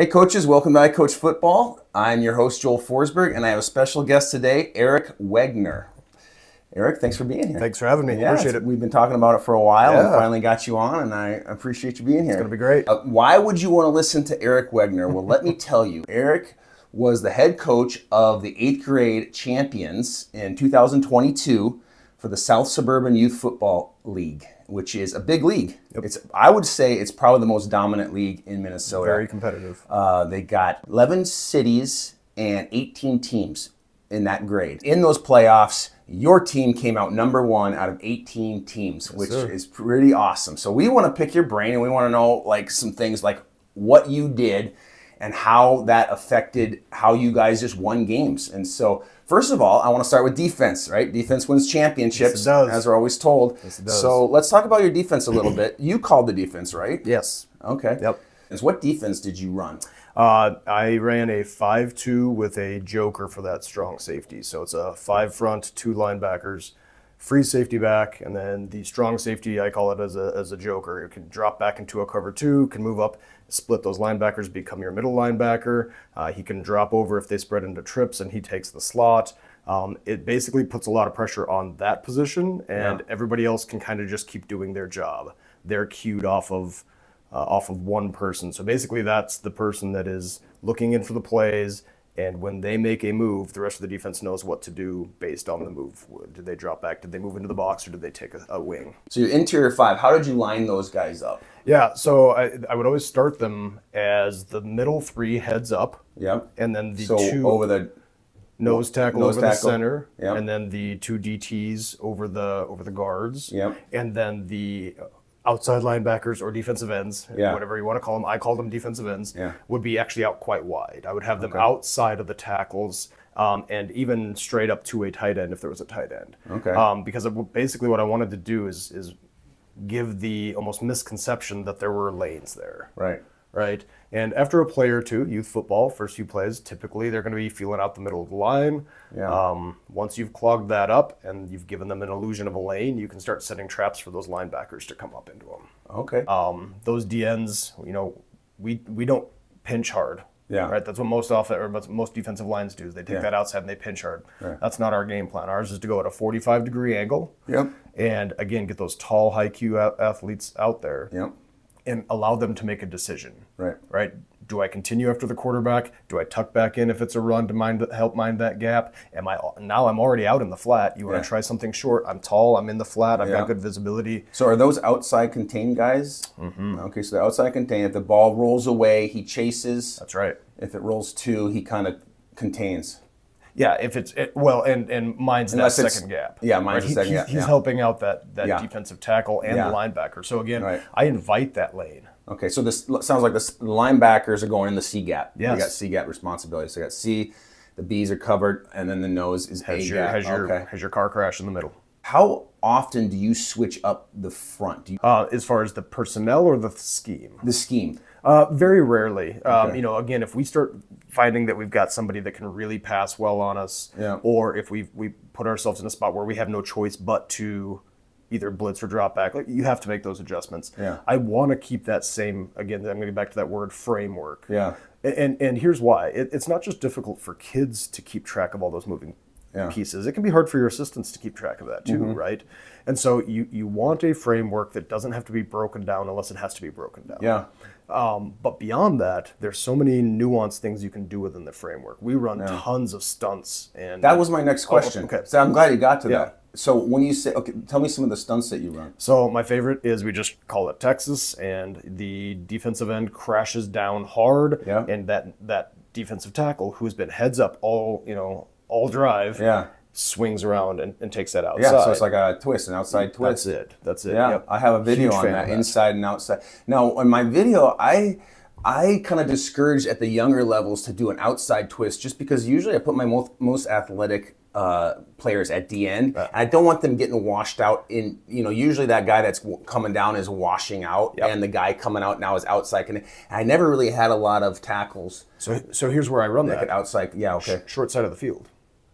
Hey coaches, welcome to iCoach Football. I'm your host, Joel Forsberg, and I have a special guest today, Eric Wegner. Eric, thanks for being here. Thanks for having me. Yeah, appreciate it. We've been talking about it for a while and finally got you on, and I appreciate you being here. It's going to be great. Why would you want to listen to Eric Wegner? Well, let me tell you. Eric was the head coach of the 8th grade champions in 2022 for the South Suburban Youth Football League, which is a big league. Yep. I would say it's probably the most dominant league in Minnesota. Very competitive. They got 11 cities and 18 teams in that grade. In those playoffs, your team came out #1 out of 18 teams, which is pretty awesome. So we want to pick your brain, and we want to know some things like what you did and how that affected how you guys just won games. And so, first of all, I want to start with defense, right? Defense wins championships, yes, it does, as we're always told. Yes, it does. So let's talk about your defense a little bit. You called the defense, right? Yes. Okay. Yep. And what defense did you run? I ran a 5-2 with a joker for that strong safety. So it's a 5 front, 2 linebackers, free safety back, and then the strong safety, I call it as a joker. It can drop back into a cover 2, can move up, split those linebackers, become your middle linebacker. He can drop over if they spread into trips, and he takes the slot. It basically puts a lot of pressure on that position, and everybody else can kind of just keep doing their job. They're cued off of one person. So basically that's the person that is looking in for the plays, and when they make a move, the rest of the defense knows what to do based on the move. Did they drop back? Did they move into the box, or did they take a wing? So your interior 5, how did you line those guys up? Yeah, so I would always start them as the middle 3 heads up. Yep. And then the 2 over the nose tackle over the center. Yep. And then the 2 DTs over the guards. Yep. And then the outside linebackers or defensive ends, whatever you want to call them, I call them defensive ends, would be actually out quite wide. I would have them outside of the tackles and even straight up to a tight end if there was a tight end. Okay. Because basically what I wanted to do is give the almost misconception that there were lanes there. Right. Right. And after a play or two, youth football, first few plays, typically they're going to be feeling out the middle of the line. Yeah. Once you've clogged that up and you've given them an illusion of a lane, you can start setting traps for those linebackers to come up into them. Okay. Those DNs, you know, we don't pinch hard. Yeah. Right. That's what most defensive lines do. They take that outside and they pinch hard. Right. That's not our game plan. Ours is to go at a 45-degree angle. Yep. And again, get those tall, high Q athletes out there. Yep. And allow them to make a decision. Right. Right. Do I continue after the quarterback? Do I tuck back in if it's a run to help mind that gap? Now I'm already out in the flat. You want to try something short? I'm tall. I'm in the flat. I've got good visibility. So are those outside contain guys? Mm-hmm. Okay, so the outside contain, if the ball rolls away, he chases. That's right. If it rolls 2, he kind of contains. Yeah, if mine's that second gap. Yeah, mine's the second gap. He's helping out that defensive tackle and the linebacker. So again, I invite that lane. Okay, so this sounds like the linebackers are going in the C gap. Yes. They got C gap responsibility. So they got C, the B's are covered, and then the nose is A gap. Has your car crash in the middle. How often do you switch up the front? As far as the personnel or the scheme? The scheme. Very rarely. Okay. You know, again, if we start finding that we've got somebody that can really pass well on us, or if we put ourselves in a spot where we have no choice but to either blitz or drop back, you have to make those adjustments. Yeah. I want to keep that same, again, I'm going to get back to that word, framework. Yeah. And here's why. It's not just difficult for kids to keep track of all those moving pieces. It can be hard for your assistants to keep track of that too, right? And so you want a framework that doesn't have to be broken down unless it has to be broken down. Yeah. But beyond that, there's so many nuanced things you can do within the framework. We run tons of stunts, and that was my next question. Okay. So I'm glad you got to that. So when you say, okay, tell me some of the stunts that you run. So my favorite is we just call it Texas, and the defensive end crashes down hard, and that defensive tackle who's been heads up all drive, swings around and takes that outside. Yeah, so it's like a twist, an outside twist. That's it. Yeah, yep. I have a video on that, inside and outside. Now, in my video, I kind of discourage at the younger levels to do an outside twist, just because usually I put my most athletic players at DN. And I don't want them getting washed out in, usually that guy that's coming down is washing out, and the guy coming out now is outside. And I never really had a lot of tackles. So here's where I run that. Outside, short side of the field.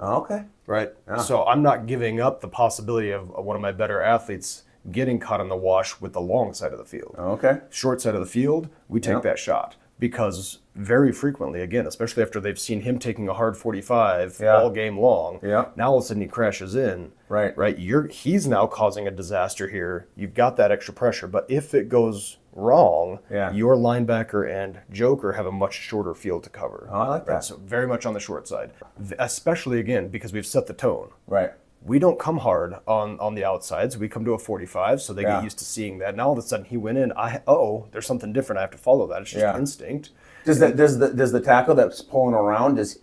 Oh, okay. Right. Yeah. So I'm not giving up the possibility of one of my better athletes getting caught in the wash with the long side of the field. Oh, okay. Short side of the field, we take that shot. because very frequently, again, especially after they've seen him taking a hard 45 all game long, now all of a sudden he crashes in, right? He's now causing a disaster here. You've got that extra pressure, but if it goes wrong, your linebacker and joker have a much shorter field to cover. Oh, I like that. So very much on the short side, especially again because we've set the tone. Right. We don't come hard on the outsides. We come to a 45, so they get used to seeing that. Now all of a sudden he went in. There's something different. I have to follow that. It's just instinct. Does the tackle that's pulling around, does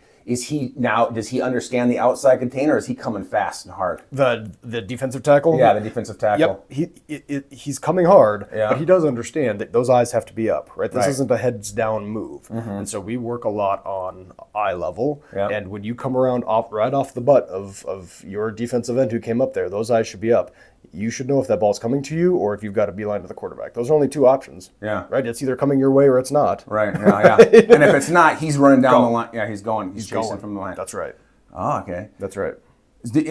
he understand the outside container? Or is he coming fast and hard? The defensive tackle. Yeah, the defensive tackle. Yep, he's coming hard, but he does understand that those eyes have to be up, right? This isn't a heads down move, and so we work a lot on eye level. And when you come around right off the butt of your defensive end who came up there, those eyes should be up. You should know if that ball's coming to you or if you've got a beeline to the quarterback. Those are only two options. Yeah. Right? It's either coming your way or it's not. Right. Yeah, yeah. And if it's not, he's running down the line. Yeah, he's going. He's chasing from the line. That's right. Oh, okay. That's right.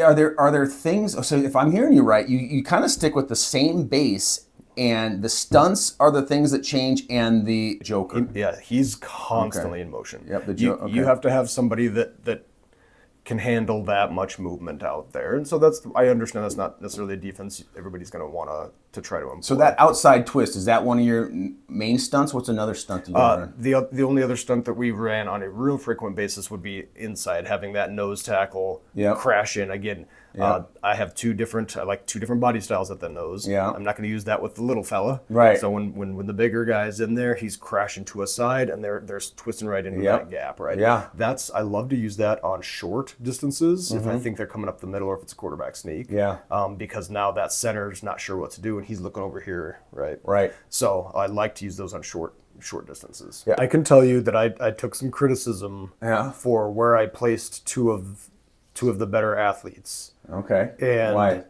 Are there things, so if I'm hearing you right, you kind of stick with the same base and the stunts are the things that change and the joker. He's constantly in motion. Yep. You have to have somebody that can handle that much movement out there. And so I understand that's not necessarily a defense everybody's going to want to try to employ. So that outside twist, is that one of your main stunts? What's another stunt that you run? The only other stunt that we ran on a real frequent basis would be inside, having that nose tackle crash in. Again, I have two different body styles at the nose. Yeah. I'm not going to use that with the little fella. Right. So when the bigger guy's in there, he's crashing to a side and they're twisting right into that gap, right? Yeah. I love to use that on short distances if I think they're coming up the middle or if it's a quarterback sneak. Yeah. Because now that center's not sure what to do and he's looking over here, right? Right. So I like to use those on short distances. Yeah. I can tell you that I took some criticism for where I placed two of the better athletes. Okay. And why?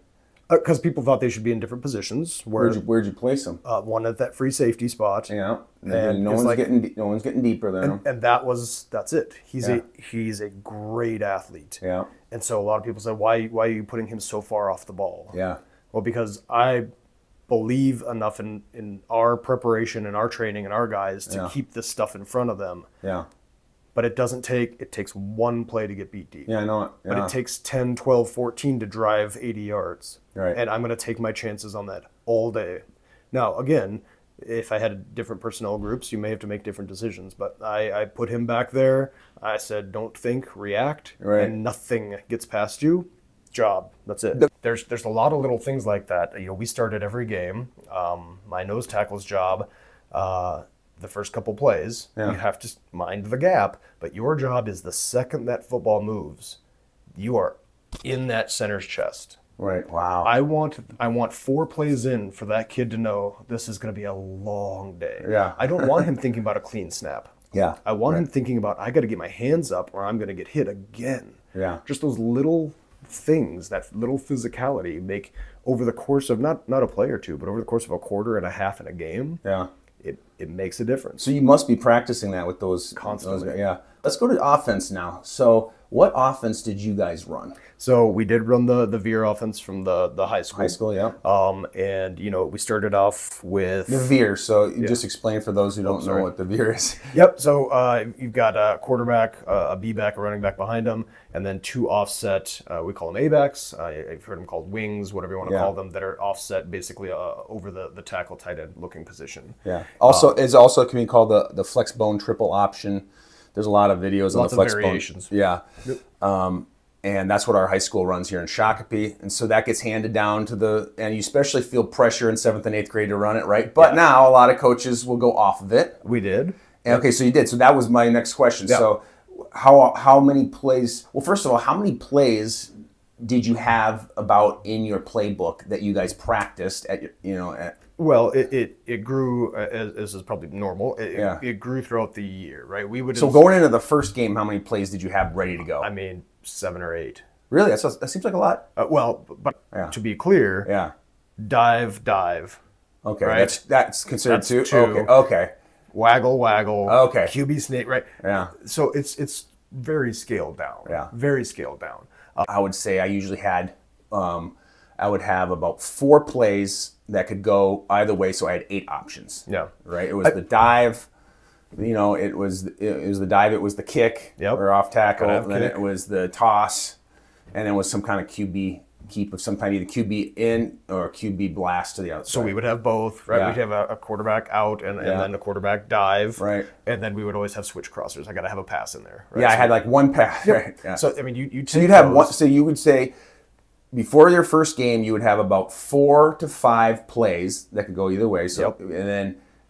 Because people thought they should be in different positions. Where'd you place them? One at that free safety spot. Yeah. And no one's getting deeper than him. And that's it. He's a great athlete. Yeah. And so a lot of people say, why are you putting him so far off the ball? Yeah. Well, because I believe enough in our preparation and our training and our guys to keep this stuff in front of them. Yeah. But it takes one play to get beat deep. Yeah, I know it. Yeah. But it takes 10, 12, 14 to drive 80 yards. Right. And I'm going to take my chances on that all day. Now, again, if I had different personnel groups, you may have to make different decisions. But I put him back there. I said, don't think, react. Right. And nothing gets past you. Job. That's it. There's a lot of little things like that. You know, we started every game. My nose tackle's job. The first couple plays, you have to mind the gap, but your job is the second that football moves, you are in that center's chest. Right. Wow. I want four plays in for that kid to know this is going to be a long day. Yeah. I don't want him thinking about a clean snap. Yeah. I want him thinking about, I got to get my hands up or I'm going to get hit again. Yeah. Just those little things, that little physicality make over the course of not a play or two, but over the course of a quarter and a half in a game. Yeah. It makes a difference. So you must be practicing that with those constantly. Yeah. Let's go to offense now. So what offense did you guys run? So we did run the Veer offense from the high school. High school, yeah. And you know, we started off with the Veer. So just explain for those who don't know what the Veer is. Yep. So you've got a quarterback, a B back, a running back behind him, and then two offset. We call them A backs. I've heard them called wings, whatever you want to call them, that are offset, basically over the tackle tight end looking position. Yeah. Also, it can be called the flexbone triple option. There's a lot of videos on the flexbone. Variations. Yeah. Yep. And that's what our high school runs here in Shakopee. And so that gets handed down and you especially feel pressure in 7th and 8th grade to run it, right? But now a lot of coaches will go off of it. We did. And, okay, so you did. So that was my next question. Yep. So how many plays, well, first of all, how many plays did you have about in your playbook that you guys practiced at your, Well, it grew, as is probably normal, it grew throughout the year, right? So going into the first game, how many plays did you have ready to go? I mean, 7 or 8. Really? That seems like a lot. Well, but to be clear, dive. Okay, right? that's considered two. Okay. Waggle. Okay. QB snake, right? Yeah. So it's very scaled down. Yeah. Very scaled down. I would say I usually had... I would have about 4 plays that could go either way, so I had 8 options. Yeah. Right? It was the dive, you know, it was the dive, it was the kick, yep, or off tackle, and then it was the toss, and it was some kind of QB keep of some kind, either QB in or QB blast to the outside. So we would have both, right? Yeah. We'd have a quarterback out and then a quarterback dive, right? And then we would always have switch crossers. I got to have a pass in there, right? Yeah, so I had like one pass, yep, right? Yeah. So I mean, you'd have one. So you would say, before your first game, you would have about 4 to 5 plays that could go either way. So, yep, and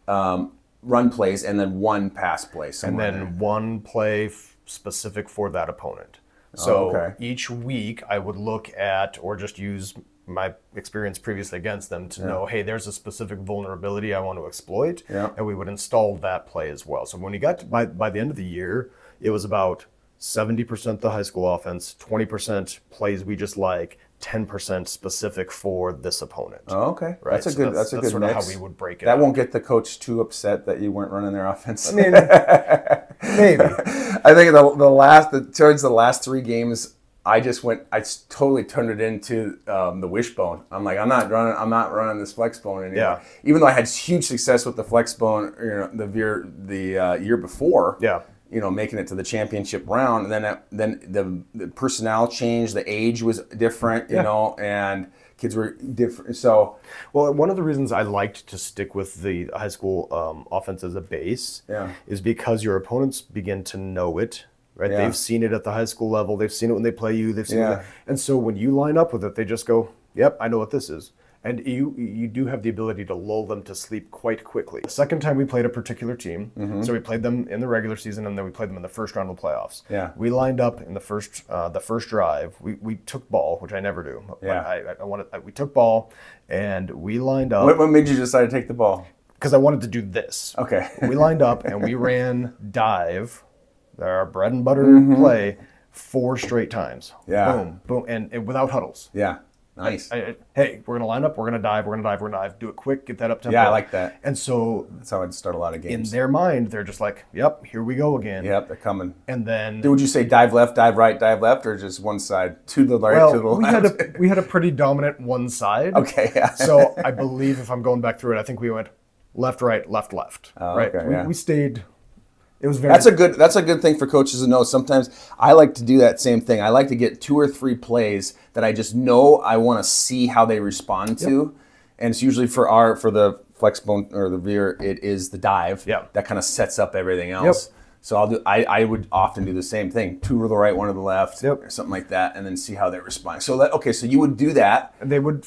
then run plays, and then one pass play, and then one play specific for that opponent. So each week I would look at, or just use my experience previously against them to, yeah, know, hey, there's a specific vulnerability I want to exploit, yeah, and we would install that play as well. So when we got to, by the end of the year, it was about 70% the high school offense, 20% plays we just like, 10% specific for this opponent. Oh, okay, right. That's a good. So that's a good sort mix. Of how we would break it. That out. Won't get the coach too upset that you weren't running their offense. I mean, maybe. I think towards the last 3 games, I totally turned it into the wishbone. I'm like, I'm not running this flexbone anymore. Yeah. Even though I had huge success with the flexbone, you know, the year before. Yeah. You know, making it to the championship round, and then the personnel changed, the age was different, you, yeah, know, and kids were different. So, well, one of the reasons I liked to stick with the high school offense as a base, yeah, is because your opponents begin to know it, right? Yeah. They've seen it at the high school level, they've seen it when they play you, they've seen, yeah, it, and so when you line up with it, they just go, "Yep, I know what this is." And you do have the ability to lull them to sleep quite quickly. The second time we played a particular team, mm-hmm, so we played them in the regular season, and then we played them in the first round of the playoffs. Yeah. We lined up in the first drive. We took ball, which I never do. Yeah. We took ball, and we lined up. What made you decide to take the ball? Because I wanted to do this. Okay. We lined up, and we ran dive, our bread and butter, mm-hmm, play, 4 straight times. Yeah. Boom, boom, and without huddles. Yeah. Nice. Hey, we're going to line up, we're going to dive, we're going to dive, we're going to dive. Do it quick, get that up tempo. Yeah, I like that. And so that's how I'd start a lot of games. In their mind, they're just like, yep, here we go again. Yep, they're coming. And then... Would you say dive left, dive right, dive left, or just one side, to the right, to the left? Well, we had a pretty dominant one side. Okay, yeah. So I believe, if I'm going back through it, I think we went left, right, left, left. Oh, right. Okay, we stayed... It was very... That's a good thing for coaches to know. Sometimes I like to do that same thing. I like to get 2 or 3 plays that I just know I want to see how they respond to. Yep. And it's usually for the flexbone or the Veer, it is the dive, yep, that kind of sets up everything else. Yep. So I would often do the same thing, 2 to the right, 1 to the left, yep, or something like that, and then see how they respond. So so you would do that. They would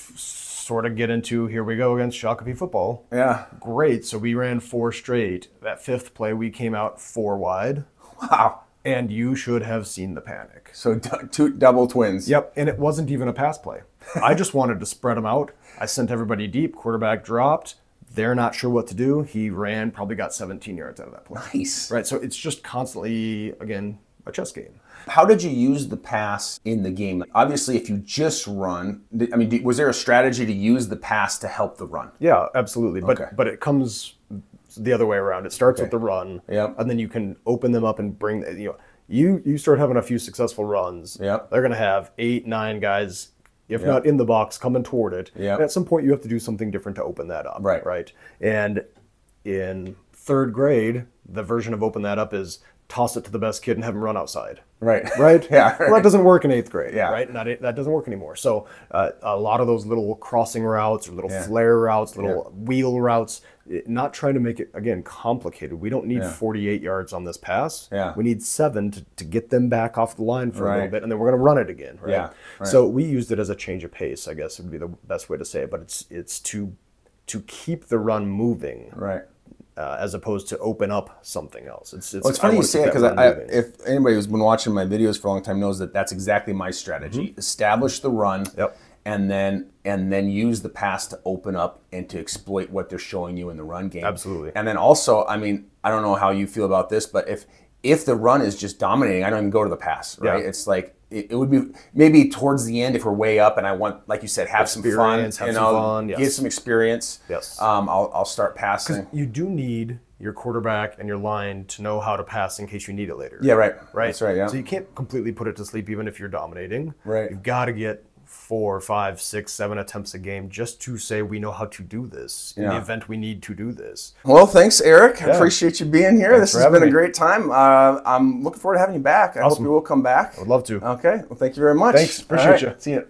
sort of get into, here we go against Shakopee football. Yeah. Great. So we ran 4 straight. That 5th play, we came out 4 wide. Wow. And you should have seen the panic. So two double twins. Yep. And it wasn't even a pass play. I just wanted to spread them out. I sent everybody deep. Quarterback dropped. They're not sure what to do. He ran, probably got 17 yards out of that play. Nice. Right. So it's just constantly, again, a chess game. How did you use the pass in the game? Obviously, if you just run, I mean, was there a strategy to use the pass to help the run? Yeah, absolutely. But okay, but it comes the other way around. It starts, okay, with the run, yep, and then you can open them up and bring, you know, you start having a few successful runs. Yep. They're going to have 8, 9 guys, if, yep, not in the box, coming toward it. Yep. And at some point, you have to do something different to open that up. Right. Right. And in 3rd grade, the version of open that up is toss it to the best kid and have him run outside. Right. Right? Yeah. Right. Well, that doesn't work in 8th grade. Yeah. Right? That doesn't work anymore. So a lot of those little crossing routes or little, yeah, flare routes, little, yeah, wheel routes, not trying to make it, again, complicated. We don't need, yeah, 48 yards on this pass. Yeah. We need 7 to get them back off the line for, right, a little bit, and then we're going to run it again. Right? Yeah. Right. So we used it as a change of pace, I guess would be the best way to say it. But it's to keep the run moving. Right. As opposed to open up something else. It's funny you say it, because if anybody who's been watching my videos for a long time knows that that's exactly my strategy. Mm-hmm. Establish the run, yep, and then use the pass to open up and to exploit what they're showing you in the run game. Absolutely. And then also, I mean, I don't know how you feel about this, but if the run is just dominating, I don't even go to the pass, right? Yeah. It's like, it would be maybe towards the end if we're way up and I want, like you said, have experience, some fun, yes, get some experience. Yes, I'll start passing. 'Cause you do need your quarterback and your line to know how to pass in case you need it later. Yeah, right. Right. That's right. Yeah. So you can't completely put it to sleep even if you're dominating. Right. You've got to get 4, 5, 6, 7 attempts a game just to say we know how to do this in the event we need to do this. Well, thanks, Eric. I appreciate you being here. Thanks, this has been a great time. I'm looking forward to having you back. I hope you will come back. I would love to. Okay. Well, thank you very much. Thanks. Appreciate you. See you.